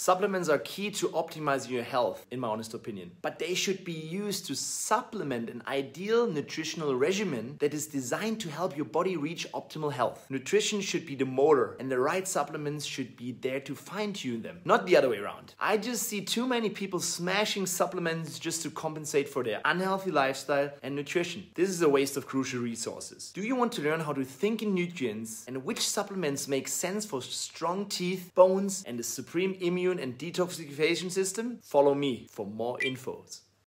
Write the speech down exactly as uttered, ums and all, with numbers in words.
Supplements are key to optimizing your health, in my honest opinion, but they should be used to supplement an ideal nutritional regimen that is designed to help your body reach optimal health. Nutrition should be the motor, and the right supplements should be there to fine-tune them, not the other way around. I just see too many people smashing supplements just to compensate for their unhealthy lifestyle and nutrition. This is a waste of crucial resources. Do you want to learn how to think in nutrients and which supplements make sense for strong teeth, bones, and the supreme immune and detoxification system? Follow me for more infos.